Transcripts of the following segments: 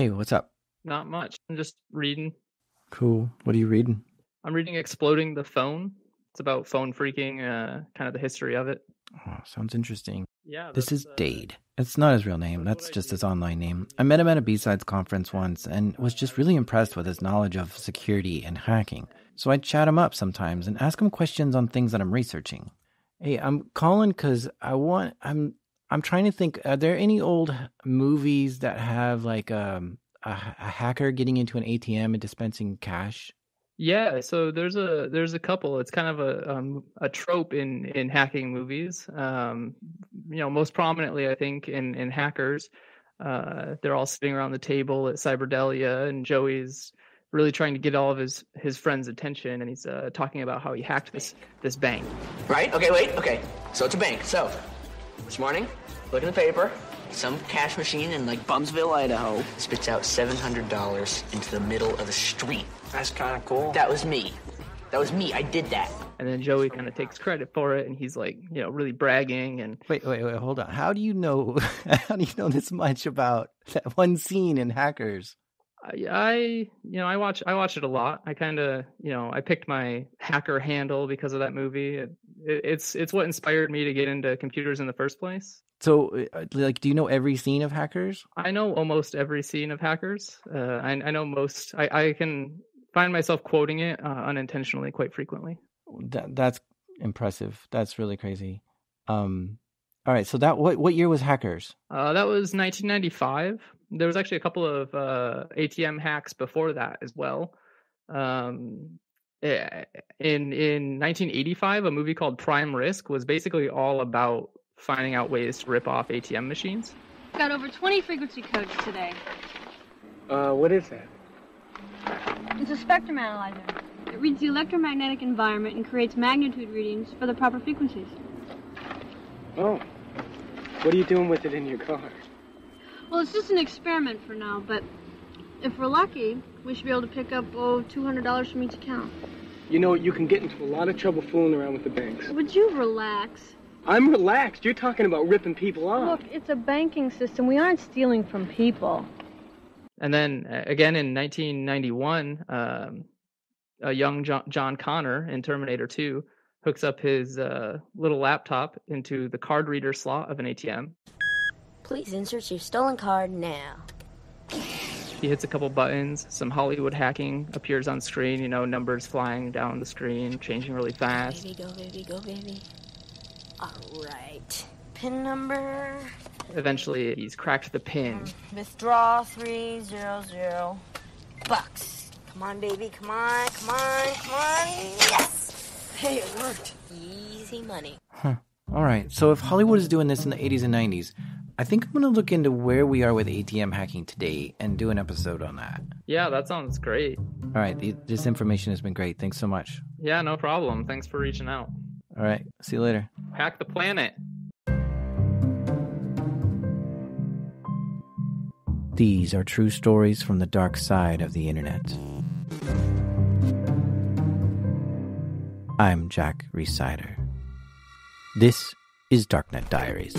Hey, what's up? Not much. I'm just reading. Cool. What are you reading? I'm reading Exploding the Phone. It's about phone freaking, kind of the history of it. Oh, sounds interesting. Yeah. This is Dade. It's not his real name. That's just his online name. I met him at a B-Sides conference once and was just really impressed with his knowledge of security and hacking. So I chat him up sometimes and ask him questions on things that I'm researching. Hey, I'm calling because I'm trying to think, are there any old movies that have like a hacker getting into an ATM and dispensing cash? Yeah, so there's a couple. It's kind of a trope in hacking movies. Most prominently, I think, in Hackers. They're all sitting around the table at Cyberdelia, and Joey's really trying to get all of his friends' attention, and he's talking about how he hacked this bank. Right? Okay, wait. Okay, so it's a bank. So this morning, look in the paper. Some cash machine in, like, Bumsville, Idaho, spits out $700 into the middle of the street. That's kind of cool. That was me. I did that. And then Joey kind of takes credit for it, and he's, like, you know, really bragging. And wait, hold on. How do you know this much about that one scene in Hackers? I watch it a lot. I kind of, I picked my hacker handle because of that movie. It's what inspired me to get into computers in the first place. So, like, do you know every scene of Hackers? I know almost every scene of Hackers. I know most. I can find myself quoting it unintentionally quite frequently. That's impressive. That's really crazy. All right. So that what year was Hackers? That was 1995. There was actually a couple of ATM hacks before that as well. In 1985, a movie called Prime Risk was basically all about finding out ways to rip off ATM machines. Got over 20 frequency codes today. What is that? It's a spectrum analyzer. It reads the electromagnetic environment and creates magnitude readings for the proper frequencies. Oh. What are you doing with it in your car? Well, it's just an experiment for now, but if we're lucky, we should be able to pick up, $200 from each account. You can get into a lot of trouble fooling around with the banks. Would you relax? I'm relaxed. You're talking about ripping people off. Look, it's a banking system. We aren't stealing from people. And then, again, in 1991, a young John Connor in Terminator 2 hooks up his little laptop into the card reader slot of an ATM. Please insert your stolen card now. He hits a couple buttons. Some Hollywood hacking appears on screen. Numbers flying down the screen, changing really fast. Baby, go, baby, go, baby. All right. Pin number. Eventually, he's cracked the pin. Withdraw $300 $300. Come on, baby. Come on. Yes. Hey, it worked. Easy money. Huh. All right. So if Hollywood is doing this in the 80s and 90s, I think I'm going to look into where we are with ATM hacking today and do an episode on that. Yeah, that sounds great. All right. This information has been great. Thanks so much. Yeah, no problem. Thanks for reaching out. All right. See you later. Hack the planet. These are true stories from the dark side of the internet. I'm Jack Rhysider. This is Darknet Diaries.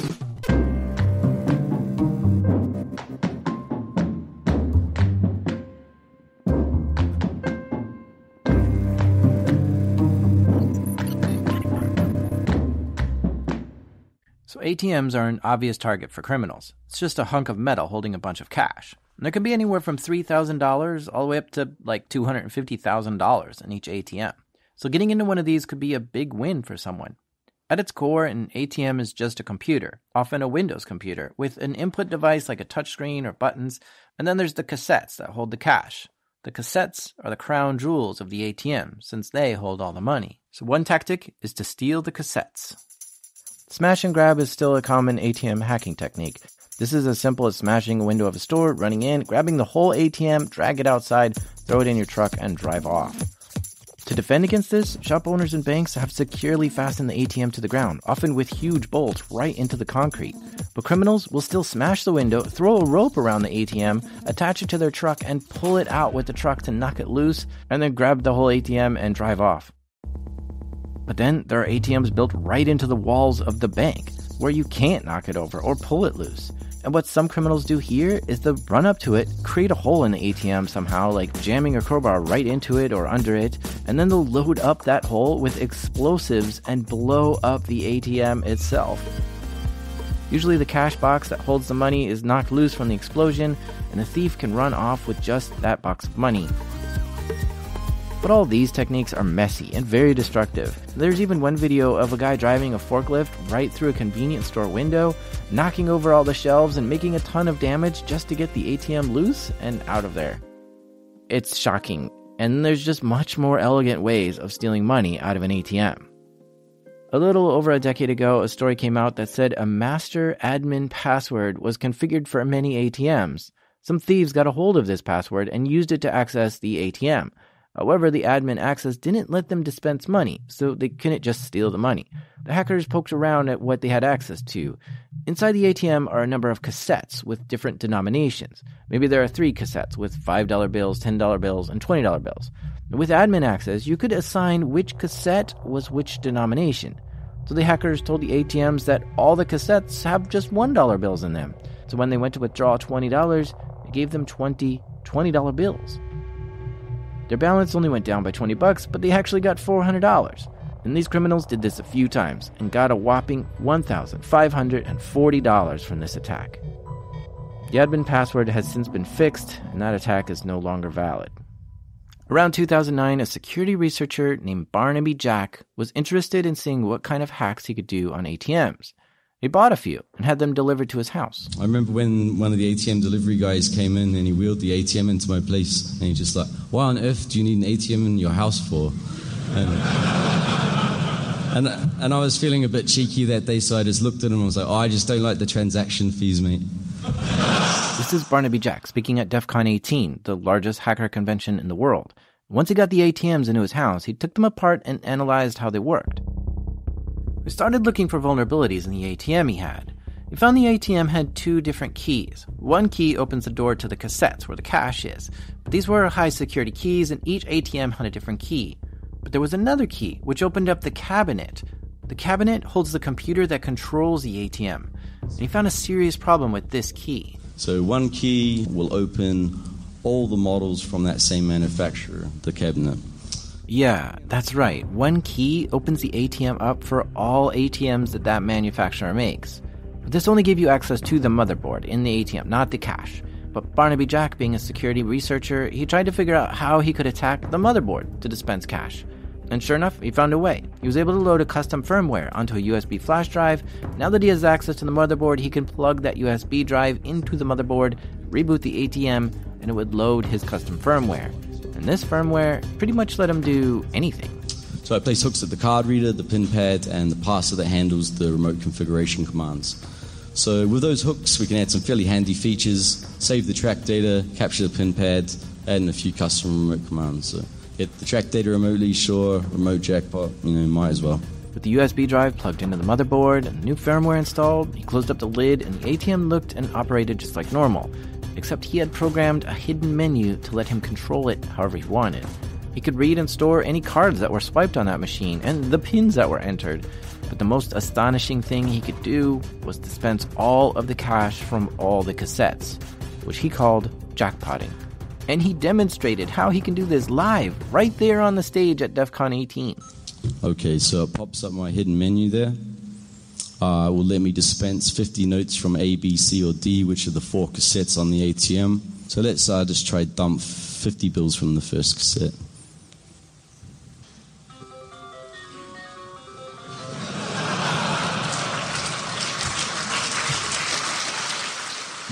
ATMs are an obvious target for criminals. It's just a hunk of metal holding a bunch of cash. And there can be anywhere from $3,000 all the way up to like $250,000 in each ATM. So getting into one of these could be a big win for someone. At its core, an ATM is just a computer, often a Windows computer, with an input device like a touchscreen or buttons, and then there's the cassettes that hold the cash. The cassettes are the crown jewels of the ATM, since they hold all the money. So one tactic is to steal the cassettes. Smash and grab is still a common ATM hacking technique. This is as simple as smashing a window of a store, running in, grabbing the whole ATM, drag it outside, throw it in your truck, and drive off. To defend against this, shop owners and banks have securely fastened the ATM to the ground, often with huge bolts right into the concrete. But criminals will still smash the window, throw a rope around the ATM, attach it to their truck, and pull it out with the truck to knock it loose, and then grab the whole ATM and drive off. But then there are ATMs built right into the walls of the bank, where you can't knock it over or pull it loose. And what some criminals do here is the run up to it, create a hole in the ATM somehow, like jamming a crowbar right into it or under it, and then they'll load up that hole with explosives and blow up the ATM itself. Usually the cash box that holds the money is knocked loose from the explosion, and the thief can run off with just that box of money. But all these techniques are messy and very destructive. There's even one video of a guy driving a forklift right through a convenience store window, knocking over all the shelves and making a ton of damage just to get the ATM loose and out of there. It's shocking, and there's just much more elegant ways of stealing money out of an ATM. A little over a decade ago, a story came out that said a master admin password was configured for many ATMs. Some thieves got a hold of this password and used it to access the ATM. However, the admin access didn't let them dispense money, so they couldn't just steal the money. The hackers poked around at what they had access to. Inside the ATM are a number of cassettes with different denominations. Maybe there are 3 cassettes with $5 bills, $10 bills, and $20 bills. With admin access, you could assign which cassette was which denomination. So the hackers told the ATMs that all the cassettes have just $1 bills in them. So when they went to withdraw $20, they gave them 20 $20 bills. Their balance only went down by $20, but they actually got $400. And these criminals did this a few times and got a whopping $1,540 from this attack. The admin password has since been fixed, and that attack is no longer valid. Around 2009, a security researcher named Barnaby Jack was interested in seeing what kind of hacks he could do on ATMs. He bought a few and had them delivered to his house. I remember when one of the ATM delivery guys came in and he wheeled the ATM into my place. And he just like, why on earth do you need an ATM in your house for? And I was feeling a bit cheeky that day, so I just looked at him and was like, oh, I just don't like the transaction fees, mate. This is Barnaby Jack speaking at Defcon 18, the largest hacker convention in the world. Once he got the ATMs into his house, he took them apart and analyzed how they worked. We started looking for vulnerabilities in the ATM he had. We found the ATM had 2 different keys. One key opens the door to the cassettes where the cash is, but these were high security keys and each ATM had a different key. But there was another key which opened up the cabinet. The cabinet holds the computer that controls the ATM, and he found a serious problem with this key. So one key will open all the models from that same manufacturer, the cabinet. Yeah, that's right. One key opens the ATM up for all ATMs that manufacturer makes. But this only gave you access to the motherboard in the ATM, not the cache. But Barnaby Jack, being a security researcher, he tried to figure out how he could attack the motherboard to dispense cache. And sure enough, he found a way. He was able to load a custom firmware onto a USB flash drive. Now that he has access to the motherboard, he can plug that USB drive into the motherboard, reboot the ATM, and it would load his custom firmware. And this firmware pretty much let him do anything. So I placed hooks at the card reader, the pin pad, and the parser that handles the remote configuration commands. So with those hooks, we can add some fairly handy features, save the track data, capture the pin pad, add in a few custom remote commands. So get the track data remotely, sure, remote jackpot, might as well. With the USB drive plugged into the motherboard and new firmware installed, he closed up the lid and the ATM looked and operated just like normal. Except he had programmed a hidden menu to let him control it however he wanted. He could read and store any cards that were swiped on that machine and the pins that were entered. But the most astonishing thing he could do was dispense all of the cash from all the cassettes, which he called jackpotting. And he demonstrated how he can do this live right there on the stage at DEFCON 18. Okay, so it pops up my hidden menu there. It will let me dispense 50 notes from A, B, C, or D, which are the 4 cassettes on the ATM. So let's just try dump 50 bills from the first cassette.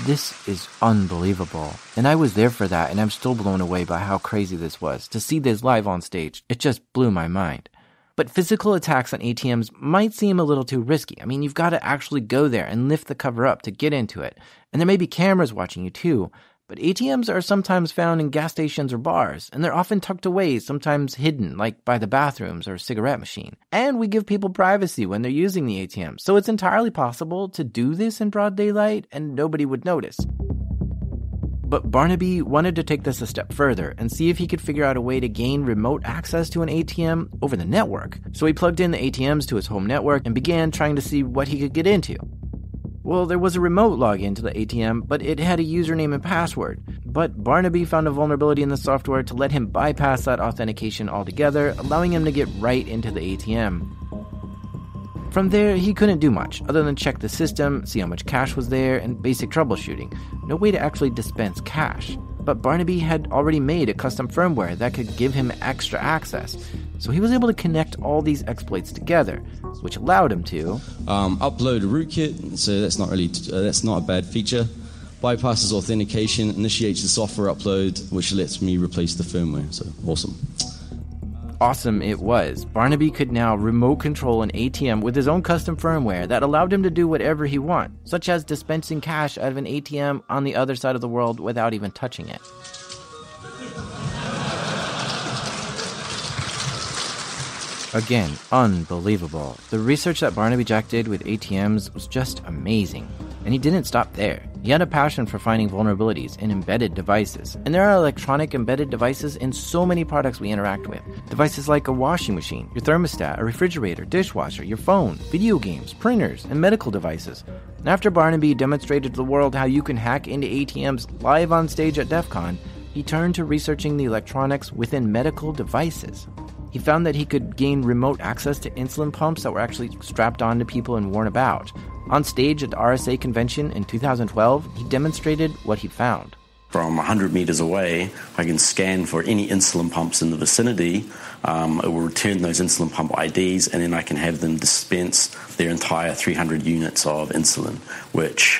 This is unbelievable. And I was there for that, and I'm still blown away by how crazy this was. To see this live on stage, it just blew my mind. But physical attacks on ATMs might seem a little too risky. I mean, you've got to actually go there and lift the cover up to get into it. And there may be cameras watching you too. But ATMs are sometimes found in gas stations or bars, and they're often tucked away, sometimes hidden, like by the bathrooms or a cigarette machine. And we give people privacy when they're using the ATM, so it's entirely possible to do this in broad daylight and nobody would notice. But Barnaby wanted to take this a step further and see if he could figure out a way to gain remote access to an ATM over the network. So he plugged in the ATMs to his home network and began trying to see what he could get into. Well, there was a remote login to the ATM, but it had a username and password. But Barnaby found a vulnerability in the software to let him bypass that authentication altogether, allowing him to get right into the ATM. From there, he couldn't do much, other than check the system, see how much cash was there, and basic troubleshooting. No way to actually dispense cash. But Barnaby had already made a custom firmware that could give him extra access. So he was able to connect all these exploits together, which allowed him to upload a rootkit, so that's not a bad feature. Bypasses authentication, initiates the software upload, which lets me replace the firmware. So awesome. Awesome it was. Barnaby could now remote control an ATM with his own custom firmware that allowed him to do whatever he wanted, such as dispensing cash out of an ATM on the other side of the world without even touching it. Again, unbelievable. The research that Barnaby Jack did with ATMs was just amazing. And he didn't stop there. He had a passion for finding vulnerabilities in embedded devices. And there are electronic embedded devices in so many products we interact with. Devices like a washing machine, your thermostat, a refrigerator, dishwasher, your phone, video games, printers, and medical devices. And after Barnaby demonstrated to the world how you can hack into ATMs live on stage at DEF CON, he turned to researching the electronics within medical devices. He found that he could gain remote access to insulin pumps that were actually strapped onto people and worn about. On stage at the RSA convention in 2012, he demonstrated what he found. From 100 meters away, I can scan for any insulin pumps in the vicinity. It will return those insulin pump IDs, and then I can have them dispense their entire 300 units of insulin, which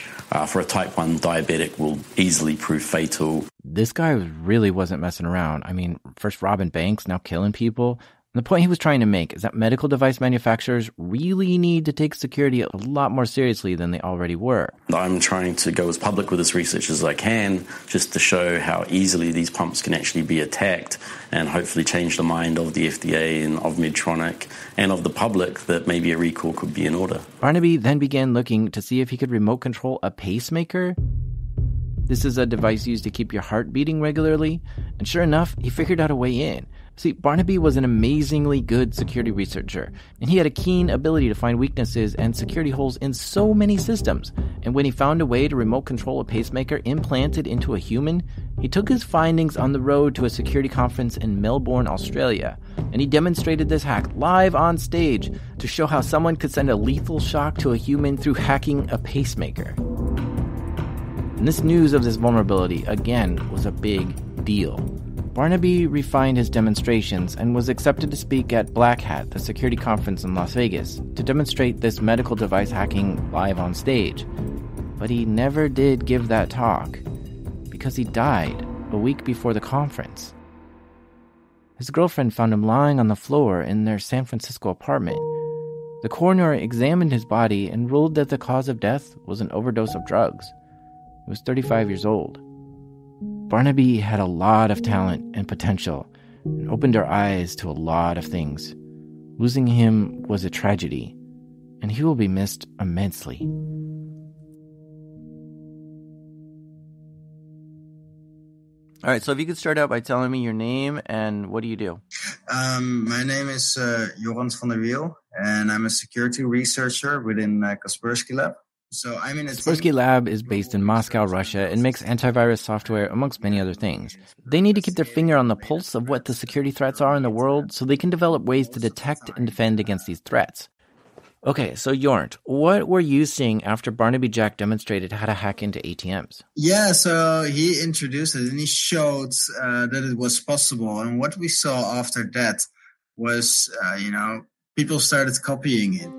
for a type 1 diabetic will easily prove fatal. This guy really wasn't messing around. I mean, first robbing banks, now killing people. And the point he was trying to make is that medical device manufacturers really need to take security a lot more seriously than they already were. I'm trying to go as public with this research as I can, just to show how easily these pumps can actually be attacked, and hopefully change the mind of the FDA and of Medtronic and of the public that maybe a recall could be in order. Barnaby then began looking to see if he could remote control a pacemaker. This is a device used to keep your heart beating regularly, and sure enough, he figured out a way in. See, Barnaby was an amazingly good security researcher, and he had a keen ability to find weaknesses and security holes in so many systems. And when he found a way to remote control a pacemaker implanted into a human, he took his findings on the road to a security conference in Melbourne, Australia, and he demonstrated this hack live on stage to show how someone could send a lethal shock to a human through hacking a pacemaker. And this news of this vulnerability, again, was a big deal. Barnaby refined his demonstrations and was accepted to speak at Black Hat, the security conference in Las Vegas, to demonstrate this medical device hacking live on stage. But he never did give that talk, because he died a week before the conference. His girlfriend found him lying on the floor in their San Francisco apartment. The coroner examined his body and ruled that the cause of death was an overdose of drugs. He was 35 years old. Barnaby had a lot of talent and potential and opened our eyes to a lot of things. Losing him was a tragedy, and he will be missed immensely. All right, so if you could start out by telling me your name and what do you do? My name is Jornt van der Wiel, and I'm a security researcher within Kaspersky Lab. Kaspersky Lab is based in Moscow, Russia, and makes antivirus software, amongst many other things. They need to keep their finger on the pulse of what the security threats are in the world so they can develop ways to detect and defend against these threats. Okay, so Jornt, what were you seeing after Barnaby Jack demonstrated how to hack into ATMs? Yeah, so he introduced it and he showed that it was possible. And what we saw after that was, people started copying it.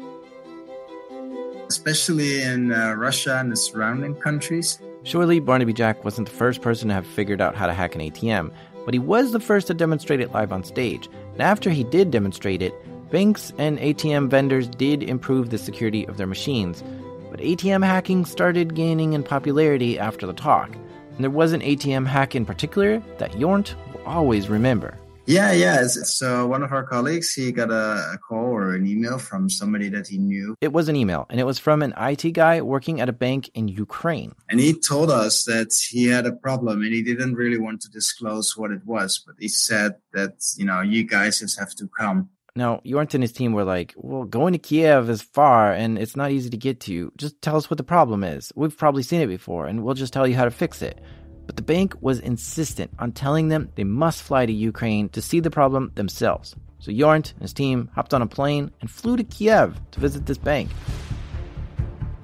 Especially in Russia and the surrounding countries. Surely Barnaby Jack wasn't the first person to have figured out how to hack an ATM, but he was the first to demonstrate it live on stage. And after he did demonstrate it, banks and ATM vendors did improve the security of their machines. But ATM hacking started gaining in popularity after the talk. And there was an ATM hack in particular that Jornt will always remember. Yeah. So one of our colleagues, he got a call or an email from somebody that he knew. It was an email, and it was from an IT guy working at a bank in Ukraine. And he told us that he had a problem, and he didn't really want to disclose what it was. But he said that, you guys just have to come. Now, Jornt and his team were like, well, going to Kiev is far and it's not easy to get to. Just tell us what the problem is. We've probably seen it before and we'll just tell you how to fix it. But the bank was insistent on telling them they must fly to Ukraine to see the problem themselves. So Jornt and his team hopped on a plane and flew to Kiev to visit this bank.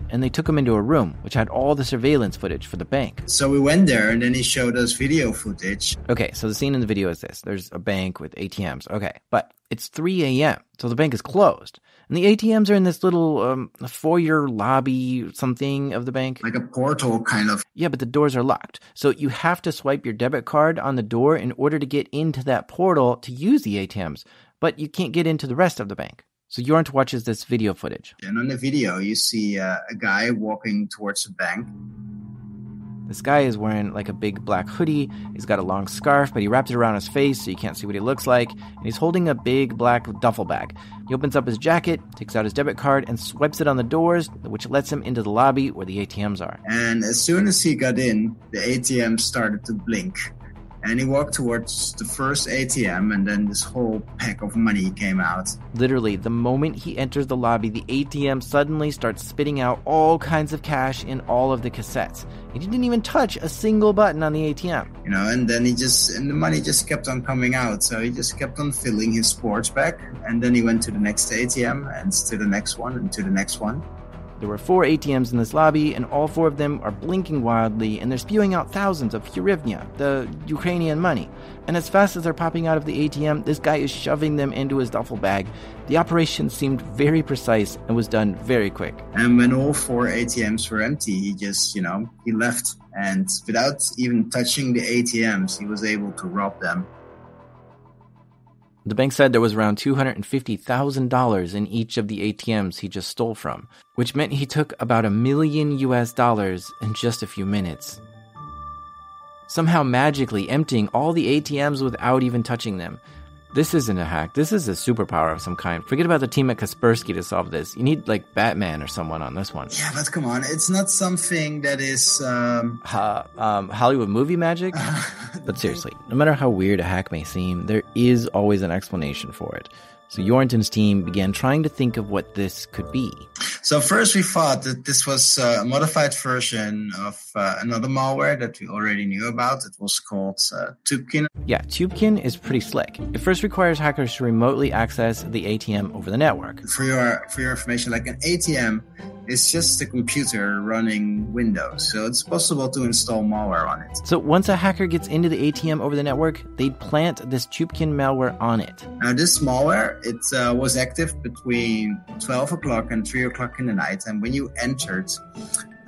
And they took him into a room, which had all the surveillance footage for the bank. So we went there, and then he showed us video footage. Okay, so the scene in the video is this. There's a bank with ATMs. Okay, but it's 3 a.m., so the bank is closed. And the ATMs are in this little foyer lobby something of the bank. Like a portal, kind of. Yeah, but the doors are locked. So you have to swipe your debit card on the door in order to get into that portal to use the ATMs. But you can't get into the rest of the bank. So Jornt watches this video footage. And on the video, you see a guy walking towards the bank. This guy is wearing like a big black hoodie. He's got a long scarf, but he wrapped it around his face so you can't see what he looks like. And he's holding a big black duffel bag. He opens up his jacket, takes out his debit card, and swipes it on the doors, which lets him into the lobby where the ATMs are. And as soon as he got in, the ATM started to blink. And he walked towards the first ATM, and then this whole pack of money came out. Literally, the moment he enters the lobby, the ATM suddenly starts spitting out all kinds of cash in all of the cassettes. He didn't even touch a single button on the ATM. You know, and then the money just kept on coming out. So he just kept on filling his sports bag, and then he went to the next ATM, and to the next one, and to the next one. There were 4 ATMs in this lobby, and all 4 of them are blinking wildly, and they're spewing out thousands of hryvnia, the Ukrainian money. And as fast as they're popping out of the ATM, this guy is shoving them into his duffel bag. The operation seemed very precise and was done very quick. And when all 4 ATMs were empty, he just, he left. And without even touching the ATMs, he was able to rob them. The bank said there was around $250,000 in each of the ATMs he just stole from, which meant he took about $1 million in just a few minutes. Somehow magically emptying all the ATMs without even touching them. This isn't a hack. This is a superpower of some kind. Forget about the team at Kaspersky to solve this. You need, like, Batman or someone on this one. Yeah, but come on. It's not something that is... Hollywood movie magic? But seriously, no matter how weird a hack may seem, there is always an explanation for it. So Jornt and his team began trying to think of what this could be. So first we thought that this was a modified version of another malware that we already knew about. It was called Tubekin. Yeah, Tubekin is pretty slick. It first requires hackers to remotely access the ATM over the network. For your information, like an ATM is just a computer running Windows, so it's possible to install malware on it. So once a hacker gets into the ATM over the network, they'd plant this Tubekin malware on it. Now this malware, It was active between 12 o'clock and 3 o'clock in the night. And when you entered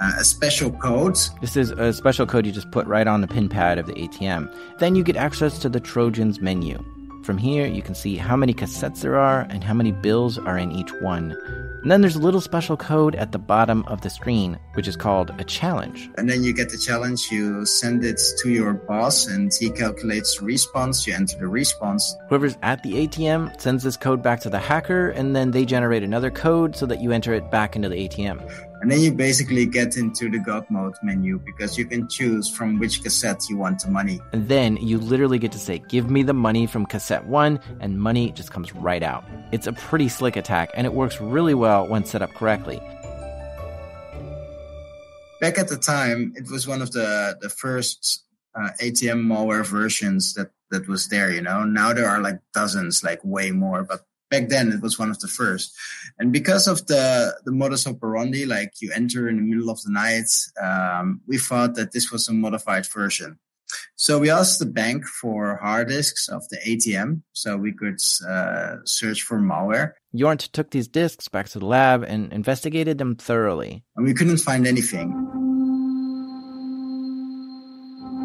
a special code... This is a special code you just put right on the pin pad of the ATM. Then you get access to the Trojans menu. From here, you can see how many cassettes there are and how many bills are in each one. And then there's a little special code at the bottom of the screen, which is called a challenge. And then you get the challenge, you send it to your boss, and he calculates the response, you enter the response. Whoever's at the ATM sends this code back to the hacker, and then they generate another code so that you enter it back into the ATM. And then you basically get into the God mode menu because you can choose from which cassette you want the money. And then you literally get to say, give me the money from cassette 1, and money just comes right out. It's a pretty slick attack, and it works really well when set up correctly. Back at the time, it was one of the first ATM malware versions that was there, Now there are like dozens, like way more, but back then, it was one of the first. And because of the modus operandi, like you enter in the middle of the night, we thought that this was a modified version. So we asked the bank for hard disks of the ATM so we could search for malware. Jornt took these disks back to the lab and investigated them thoroughly. And we couldn't find anything.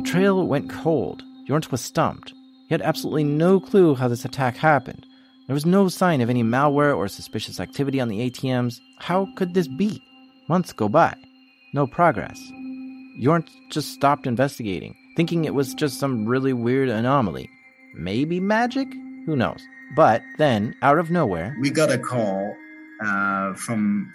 The trail went cold. Jornt was stumped. He had absolutely no clue how this attack happened. There was no sign of any malware or suspicious activity on the ATMs. How could this be? Months go by. No progress. Jornt just stopped investigating, thinking it was just some really weird anomaly. Maybe magic? Who knows? But then, out of nowhere... We got a call from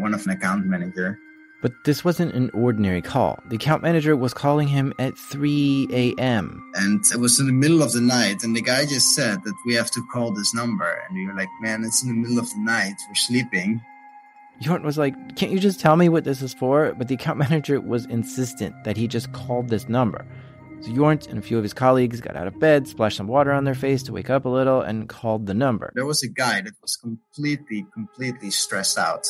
one of an account manager. But this wasn't an ordinary call. The account manager was calling him at 3 a.m. And it was in the middle of the night, and the guy just said that we have to call this number. And you're like, man, it's in the middle of the night. We're sleeping. Jornt was like, can't you just tell me what this is for? But the account manager was insistent that he just called this number. So Jornt and a few of his colleagues got out of bed, splashed some water on their face to wake up a little, and called the number. There was a guy that was completely stressed out.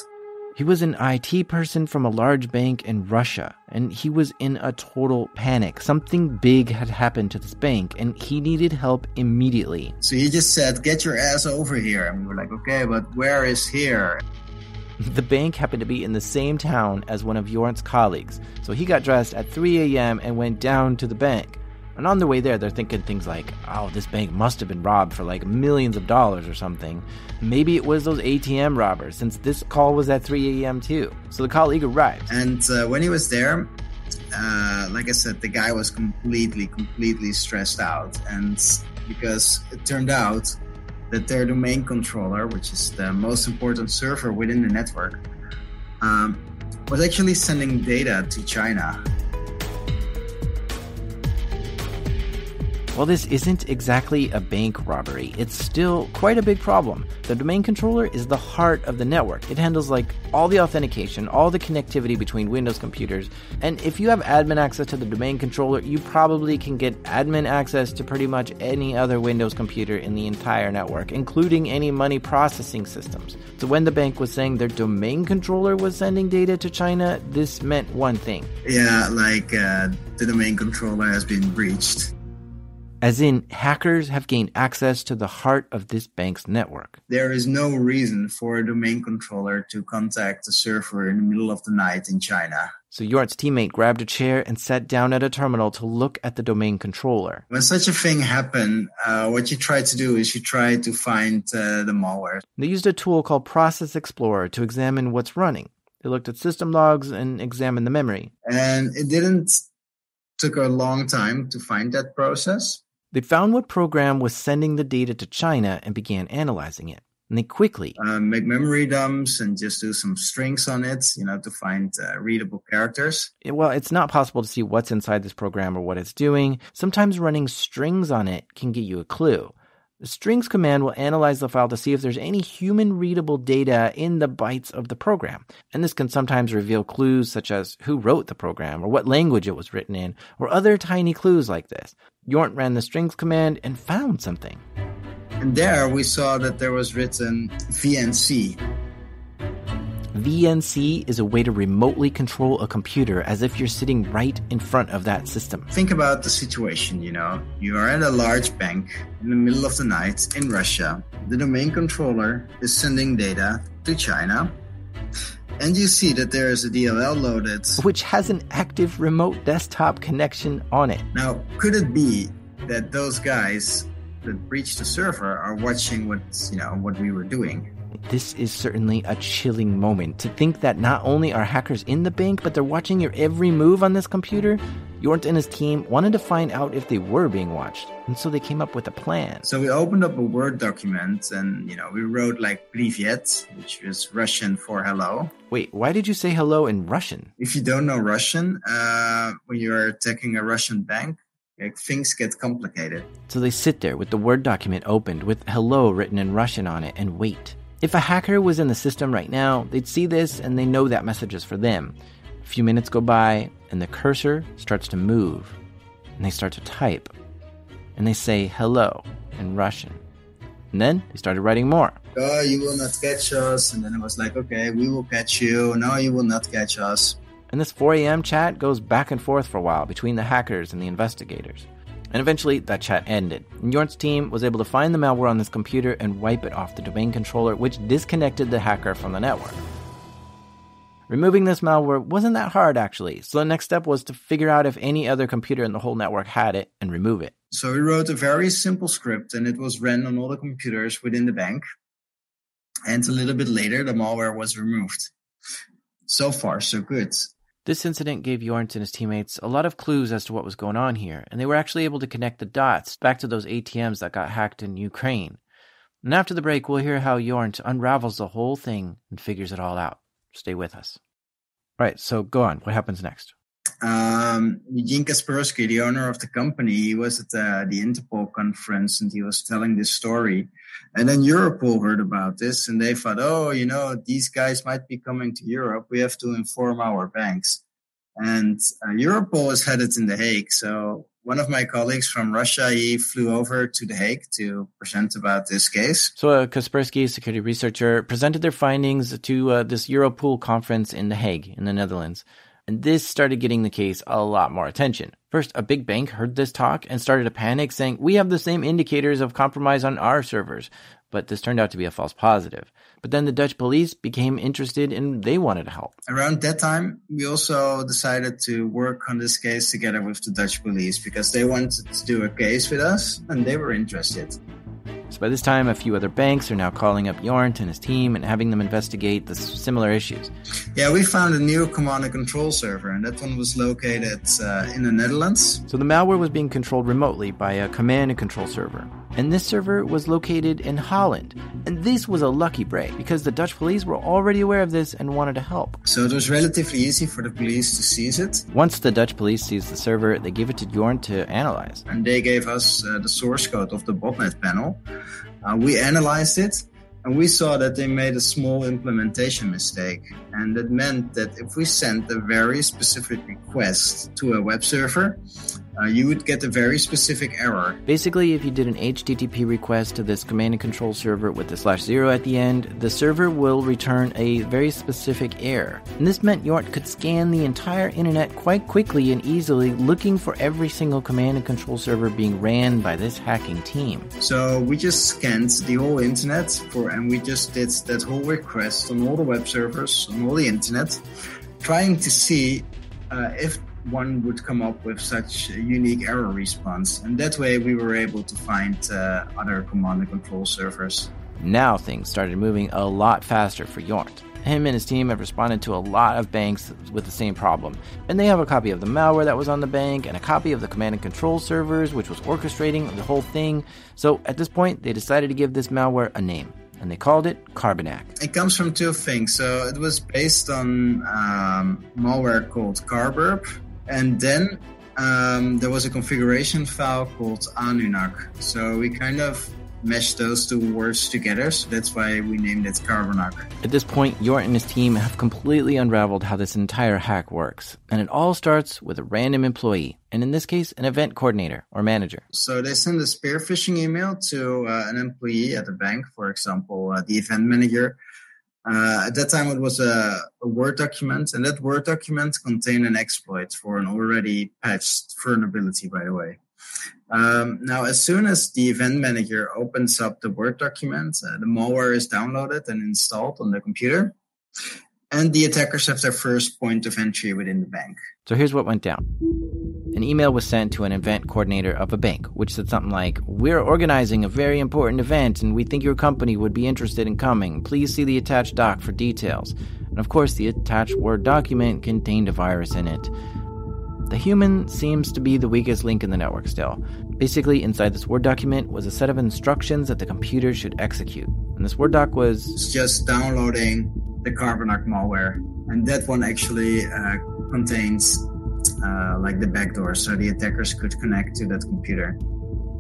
He was an IT person from a large bank in Russia, and he was in a total panic. Something big had happened to this bank, and he needed help immediately. So he just said, get your ass over here. And we were like, okay, but where is here? The bank happened to be in the same town as one of Jornt's colleagues, so he got dressed at 3 a.m. and went down to the bank. And on the way there, they're thinking things like, oh, this bank must have been robbed for like millions of dollars or something. Maybe it was those ATM robbers, since this call was at 3 a.m. too. So the colleague arrived. And when he was there, like I said, the guy was completely stressed out. And because it turned out that their domain controller, which is the most important server within the network, was actually sending data to China. While this isn't exactly a bank robbery, it's still quite a big problem. The domain controller is the heart of the network. It handles like all the authentication, all the connectivity between Windows computers. And if you have admin access to the domain controller, you probably can get admin access to pretty much any other Windows computer in the entire network, including any money processing systems. So when the bank was saying their domain controller was sending data to China, this meant one thing. Yeah, like the domain controller has been breached. As in, hackers have gained access to the heart of this bank's network. There is no reason for a domain controller to contact a server in the middle of the night in China. So Jornt's teammate grabbed a chair and sat down at a terminal to look at the domain controller. When such a thing happened, what you try to do is you try to find the malware. They used a tool called Process Explorer to examine what's running. They looked at system logs and examined the memory. And it took a long time to find that process. They found what program was sending the data to China and began analyzing it. And they quickly make memory dumps and just do some strings on it, to find readable characters. Well, it's not possible to see what's inside this program or what it's doing. Sometimes running strings on it can get you a clue. The strings command will analyze the file to see if there's any human-readable data in the bytes of the program. And this can sometimes reveal clues such as who wrote the program or what language it was written in or other tiny clues like this. Jornt ran the strings command and found something. And there we saw that there was written VNC. VNC is a way to remotely control a computer as if you're sitting right in front of that system. Think about the situation, You are at a large bank in the middle of the night in Russia. The domain controller is sending data to China. And you see that there is a DLL loaded, which has an active remote desktop connection on it. Now, could it be that those guys that breached the server are watching what we were doing? This is certainly a chilling moment. To think that not only are hackers in the bank, but they're watching your every move on this computer. Jornt and his team wanted to find out if they were being watched, and so they came up with a plan. So we opened up a Word document, and, we wrote, Privyet, which is Russian for hello. Wait, why did you say hello in Russian? If you don't know Russian, when you're attacking a Russian bank, things get complicated. So they sit there with the Word document opened, with hello written in Russian on it, and wait. If a hacker was in the system right now, they'd see this, and they know that message is for them. A few minutes go by, and the cursor starts to move, and they start to type, and they say hello in Russian. And then they started writing more. Oh, you will not catch us. And then it was like, okay, we will catch you. No, you will not catch us. And this 4 a.m. chat goes back and forth for a while between the hackers and the investigators. And eventually, that chat ended. Jornt's team was able to find the malware on this computer and wipe it off the domain controller, which disconnected the hacker from the network. Removing this malware wasn't that hard, actually. So the next step was to figure out if any other computer in the whole network had it and remove it. So we wrote a very simple script, and it was ran on all the computers within the bank. And a little bit later, the malware was removed. So far, so good. This incident gave Jornt and his teammates a lot of clues as to what was going on here, and they were actually able to connect the dots back to those ATMs that got hacked in Ukraine. And after the break, we'll hear how Jornt unravels the whole thing and figures it all out. Stay with us. Right, so go on. What happens next? Eugene Kaspersky, the owner of the company, he was at the Interpol conference and he was telling this story. And then Europol heard about this and they thought, oh, you know, these guys might be coming to Europe. We have to inform our banks. And Europol is headed in The Hague. So one of my colleagues from Russia, he flew over to The Hague to present about this case. So Kaspersky, security researcher, presented their findings to this Europol conference in The Hague in the Netherlands. And this started getting the case a lot more attention. First, a big bank heard this talk and started to panic, saying, we have the same indicators of compromise on our servers. But this turned out to be a false positive. But then the Dutch police became interested and they wanted to help. Around that time, we also decided to work on this case together with the Dutch police because they wanted to do a case with us and they were interested. So by this time, a few other banks are now calling up Jornt and his team and having them investigate the similar issues. Yeah, we found a new command and control server, and that one was located in the Netherlands. So the malware was being controlled remotely by a command and control server. And this server was located in Holland. And this was a lucky break because the Dutch police were already aware of this and wanted to help. So it was relatively easy for the police to seize it. Once the Dutch police seized the server, they gave it to Jornt to analyze. And they gave us the source code of the botnet panel. We analyzed it and we saw that they made a small implementation mistake. And that meant that if we sent a very specific request to a web server, you would get a very specific error. Basically, if you did an HTTP request to this command and control server with the /0 at the end, the server will return a very specific error. And this meant Jornt could scan the entire internet quite quickly and easily, looking for every single command and control server being ran by this hacking team. So we just scanned the whole internet and we just did that whole request on all the web servers, on all the internet, trying to see if one would come up with such a unique error response. And that way we were able to find other command and control servers. Now things started moving a lot faster for Jornt. Him and his team have responded to a lot of banks with the same problem. And they have a copy of the malware that was on the bank and a copy of the command and control servers, which was orchestrating the whole thing. So at this point, they decided to give this malware a name. And they called it Carbanak. It comes from two things. So it was based on malware called Carberp. And then there was a configuration file called Anunak. So we kind of meshed those two words together. So that's why we named it Carbanak. At this point, Jornt and his team have completely unraveled how this entire hack works. And it all starts with a random employee. And in this case, an event coordinator or manager. So they send a spear phishing email to an employee at the bank, for example, the event manager. At that time, it was a Word document, and that Word document contained an exploit for an already patched vulnerability, by the way. Now, as soon as the event manager opens up the Word document, the malware is downloaded and installed on the computer, and the attackers have their first point of entry within the bank. So here's what went down. An email was sent to an event coordinator of a bank, which said something like, we're organizing a very important event and we think your company would be interested in coming. Please see the attached doc for details. And of course, the attached Word document contained a virus in it. The human seems to be the weakest link in the network still. Basically, inside this Word document was a set of instructions that the computer should execute. And this Word doc was... It's just downloading the Carbanak malware. And that one actually contains... like the backdoor, so the attackers could connect to that computer.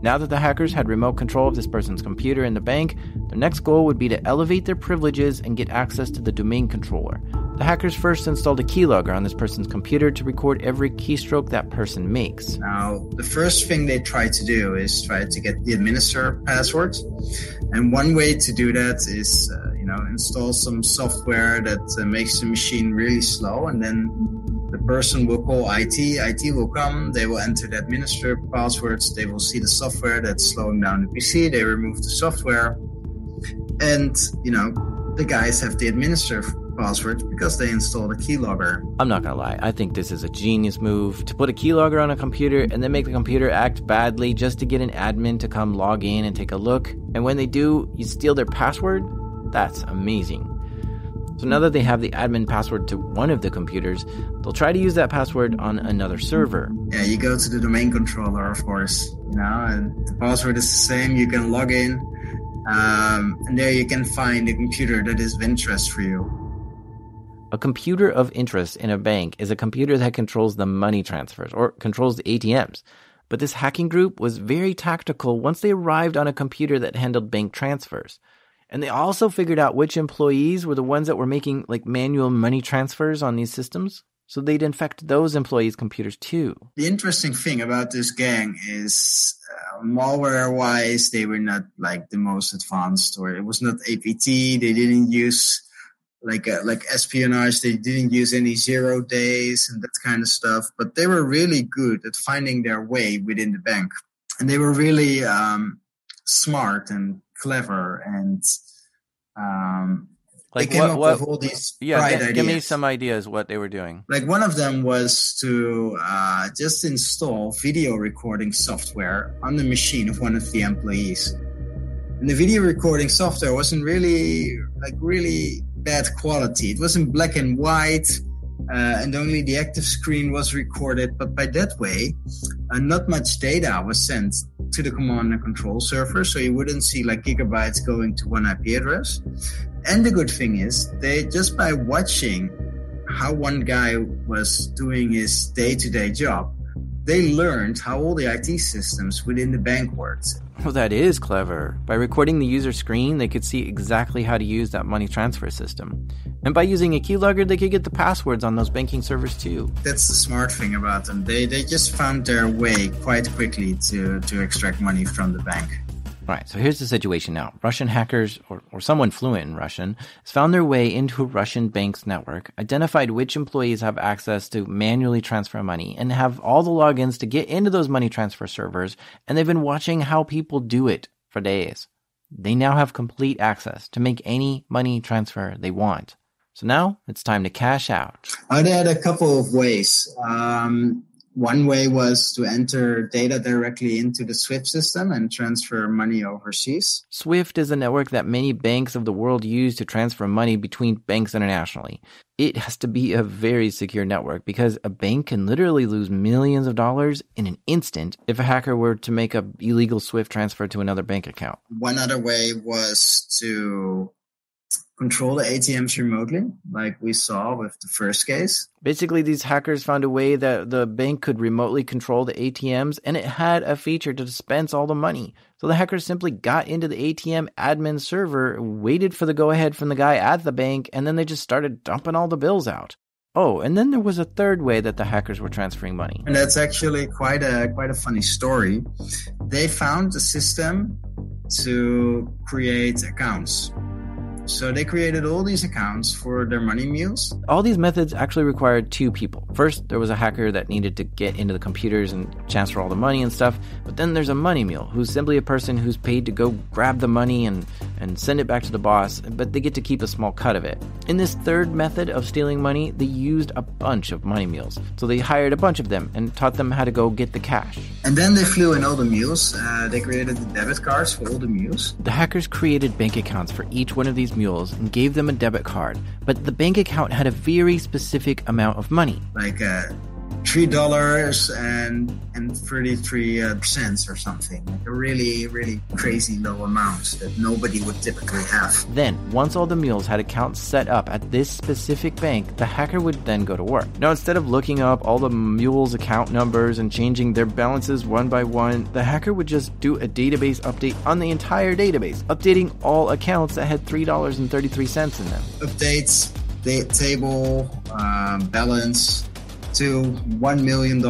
Now that the hackers had remote control of this person's computer in the bank, their next goal would be to elevate their privileges and get access to the domain controller. The hackers first installed a keylogger on this person's computer to record every keystroke that person makes. Now, the first thing they try to do is try to get the administrator password. And one way to do that is, install some software that makes the machine really slow, and then the person will call IT, IT will come, they will enter the administrator passwords, they will see the software that's slowing down the PC, they remove the software, and, the guys have the administrator passwords because they installed a keylogger. I'm not gonna lie, I think this is a genius move, to put a keylogger on a computer and then make the computer act badly just to get an admin to come log in and take a look, and when they do, you steal their password? That's amazing. So now that they have the admin password to one of the computers, they'll try to use that password on another server. Yeah, you go to the domain controller, of course, and the password is the same. You can log in, and there you can find the computer that is of interest for you. A computer of interest in a bank is a computer that controls the money transfers or controls the ATMs. But this hacking group was very tactical once they arrived on a computer that handled bank transfers. And they also figured out which employees were the ones that were making like manual money transfers on these systems. So they'd infect those employees' computers too. The interesting thing about this gang is malware-wise, they were not like the most advanced, or it was not APT. They didn't use like espionage. They didn't use any 0 days and that kind of stuff. But they were really good at finding their way within the bank. And they were really smart and clever and give me some ideas what they were doing. Like one of them was to just install video recording software on the machine of one of the employees. And the video recording software wasn't really bad quality. It was in black and white, and only the active screen was recorded. But by that way, not much data was sent to the command and control server, so you wouldn't see like gigabytes going to one IP address. And the good thing is, they just by watching how one guy was doing his day-to-day job, they learned how all the IT systems within the bank worked. Well, that is clever. By recording the user screen, they could see exactly how to use that money transfer system. And by using a keylogger, they could get the passwords on those banking servers too. That's the smart thing about them. They just found their way quite quickly to extract money from the bank. Right, so here's the situation now. Russian hackers, or someone fluent in Russian, has found their way into a Russian bank's network, identified which employees have access to manually transfer money, and have all the logins to get into those money transfer servers, and they've been watching how people do it for days. They now have complete access to make any money transfer they want. So now it's time to cash out. I had a couple of ways. One way was to enter data directly into the SWIFT system and transfer money overseas. SWIFT is a network that many banks of the world use to transfer money between banks internationally. It has to be a very secure network because a bank can literally lose millions of dollars in an instant if a hacker were to make an illegal SWIFT transfer to another bank account. One other way was to control the ATMs remotely, like we saw with the first case. Basically, these hackers found a way that the bank could remotely control the ATMs, and it had a feature to dispense all the money. So the hackers simply got into the ATM admin server, waited for the go-ahead from the guy at the bank, and then they just started dumping all the bills out. Oh, and then there was a third way that the hackers were transferring money. And that's actually quite a funny story. They found a system to create accounts. So they created all these accounts for their money mules. All these methods actually required two people. First, there was a hacker that needed to get into the computers and transfer all the money and stuff. But then there's a money mule, who's simply a person who's paid to go grab the money and send it back to the boss, but they get to keep a small cut of it. In this third method of stealing money, they used a bunch of money mules. So they hired a bunch of them and taught them how to go get the cash. And then they flew in all the mules. They created the debit cards for all the mules. The hackers created bank accounts for each one of these mules and gave them a debit card, but the bank account had a very specific amount of money, like $3 and 33 cents or something, like a really crazy low amount that nobody would typically have. Then once all the mules had accounts set up at this specific bank, the hacker would then go to work. Now, instead of looking up all the mules' account numbers and changing their balances one by one, the hacker would just do a database update on the entire database, updating all accounts that had $3.33 in them. Updates date table, balance to $1 million,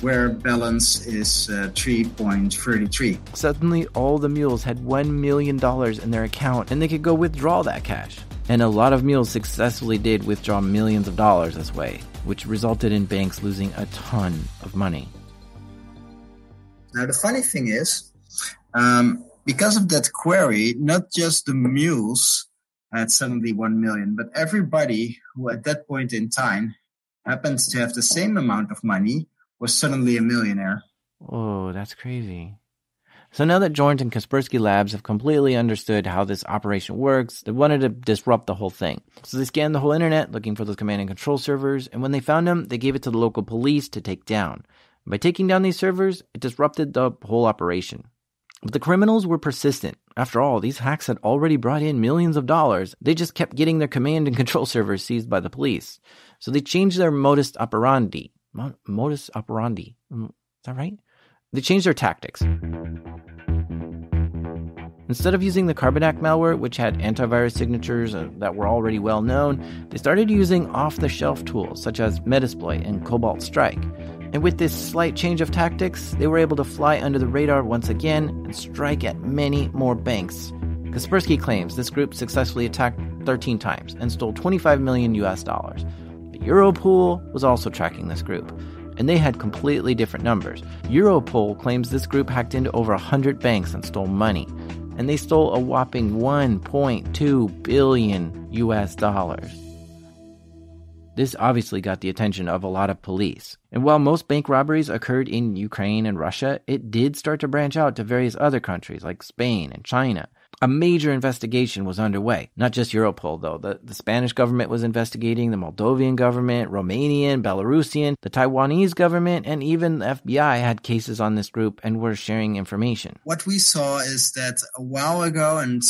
where balance is 3.33. Suddenly, all the mules had $1 million in their account, and they could go withdraw that cash. And a lot of mules successfully did withdraw millions of dollars this way, which resulted in banks losing a ton of money. Now, the funny thing is, because of that query, not just the mules had suddenly 1 million, but everybody who at that point in time happens to have the same amount of money was suddenly a millionaire. Oh, that's crazy. So now that Jornt and Kaspersky Labs have completely understood how this operation works, they wanted to disrupt the whole thing. So they scanned the whole internet looking for those command and control servers, and when they found them, they gave it to the local police to take down. And by taking down these servers, it disrupted the whole operation. But the criminals were persistent. After all, these hacks had already brought in millions of dollars. They just kept getting their command and control servers seized by the police. So they changed their modus operandi. Modus operandi. Is that right? They changed their tactics. Instead of using the Carbanak malware, which had antivirus signatures that were already well known, they started using off-the-shelf tools such as Metasploit and Cobalt Strike. And with this slight change of tactics, they were able to fly under the radar once again and strike at many more banks. Kaspersky claims this group successfully attacked 13 times and stole $25 million. But Europol was also tracking this group, and they had completely different numbers. Europol claims this group hacked into over 100 banks and stole money, and they stole a whopping $1.2 billion. This obviously got the attention of a lot of police. And while most bank robberies occurred in Ukraine and Russia, it did start to branch out to various other countries like Spain and China. A major investigation was underway. Not just Europol, though. The Spanish government was investigating, the Moldovan government, Romanian, Belarusian, the Taiwanese government, and even the FBI had cases on this group and were sharing information. What we saw is that a while ago, and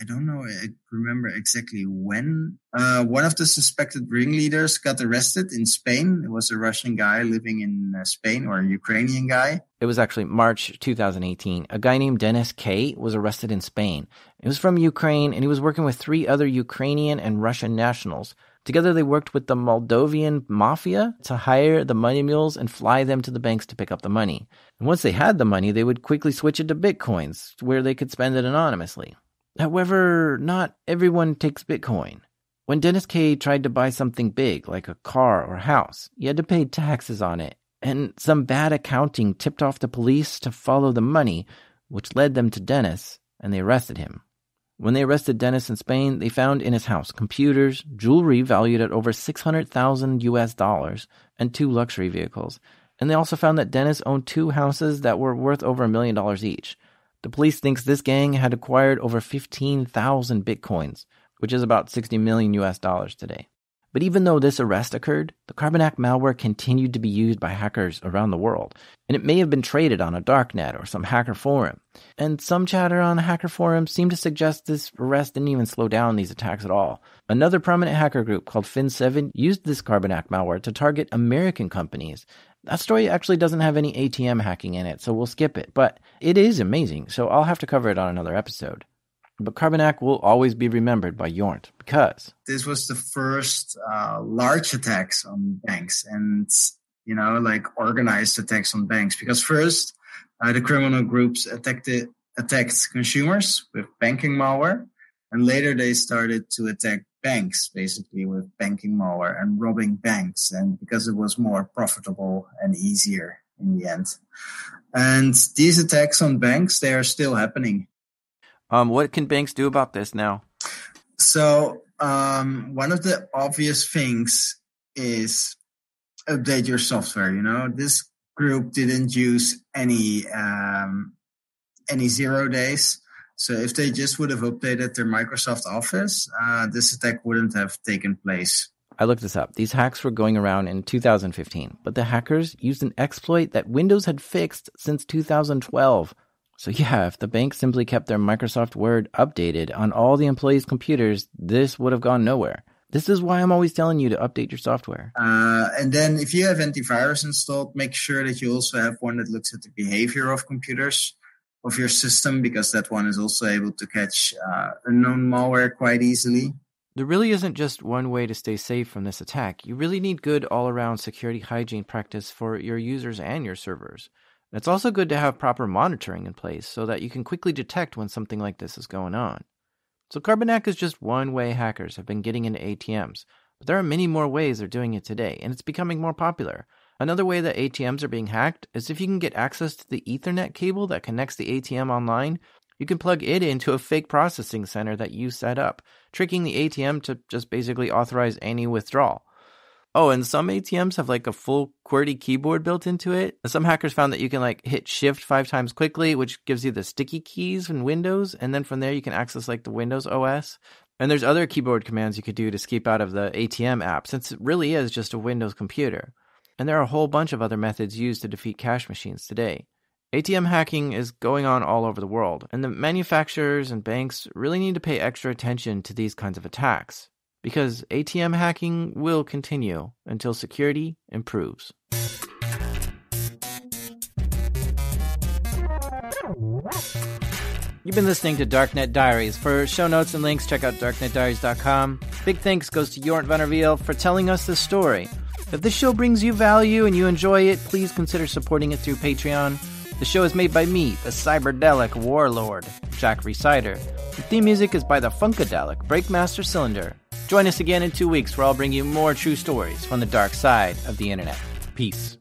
I don't know, I remember exactly when, one of the suspected ringleaders got arrested in Spain. It was a Russian guy living in Spain, or a Ukrainian guy. It was actually March 2018. A guy named Dennis K was arrested in Spain. He was from Ukraine, and he was working with 3 other Ukrainian and Russian nationals. Together, they worked with the Moldovan mafia to hire the money mules and fly them to the banks to pick up the money. And once they had the money, they would quickly switch it to bitcoins, where they could spend it anonymously. However, not everyone takes Bitcoin. When Dennis K tried to buy something big, like a car or house, he had to pay taxes on it, and some bad accounting tipped off the police to follow the money, which led them to Dennis, and they arrested him. When they arrested Dennis in Spain, they found in his house computers, jewelry valued at over $600,000, and 2 luxury vehicles. And they also found that Dennis owned 2 houses that were worth over $1 million each. The police thinks this gang had acquired over 15,000 bitcoins, which is about $60 million today. But even though this arrest occurred, the Carbanak malware continued to be used by hackers around the world, and it may have been traded on a darknet or some hacker forum. And some chatter on the hacker forum seemed to suggest this arrest didn't even slow down these attacks at all. Another prominent hacker group called Fin7 used this Carbanak malware to target American companies. That story actually doesn't have any ATM hacking in it, so we'll skip it. But it is amazing, so I'll have to cover it on another episode. But Carbanak will always be remembered by Jornt because this was the first large attacks on banks and, you know, like organized attacks on banks. Because first, the criminal groups attacked consumers with banking malware. And later they started to attack banks, basically, with banking malware and robbing banks, and because it was more profitable and easier in the end. And these attacks on banks, they are still happening. What can banks do about this now? So one of the obvious things is update your software. You know, this group didn't use any 0 days. So if they just would have updated their Microsoft Office, this attack wouldn't have taken place. I looked this up. These hacks were going around in 2015, but the hackers used an exploit that Windows had fixed since 2012. So yeah, if the bank simply kept their Microsoft Word updated on all the employees' computers, this would have gone nowhere. This is why I'm always telling you to update your software. And then if you have antivirus installed, make sure that you also have one that looks at the behavior of computers, of your system, because that one is also able to catch unknown malware quite easily. There really isn't just one way to stay safe from this attack. You really need good all-around security hygiene practice for your users and your servers. And it's also good to have proper monitoring in place so that you can quickly detect when something like this is going on. So Carbanak is just one way hackers have been getting into ATMs, but there are many more ways they're doing it today, and it's becoming more popular. Another way that ATMs are being hacked is if you can get access to the Ethernet cable that connects the ATM online, you can plug it into a fake processing center that you set up, tricking the ATM to just basically authorize any withdrawal. Oh, and some ATMs have like a full QWERTY keyboard built into it. Some hackers found that you can like hit shift 5 times quickly, which gives you the sticky keys in Windows, and then from there you can access like the Windows OS. And there's other keyboard commands you could do to skip out of the ATM app, since it really is just a Windows computer. And there are a whole bunch of other methods used to defeat cash machines today. ATM hacking is going on all over the world, and the manufacturers and banks really need to pay extra attention to these kinds of attacks, because ATM hacking will continue until security improves. You've been listening to Darknet Diaries. For show notes and links, check out darknetdiaries.com. Big thanks goes to Jornt van der Wiel for telling us this story. If this show brings you value and you enjoy it, please consider supporting it through Patreon. The show is made by me, the Cyberdelic Warlord, Jack Rhysider. The theme music is by the Funkadelic Breakmaster Cylinder. Join us again in 2 weeks, where I'll bring you more true stories from the dark side of the internet. Peace.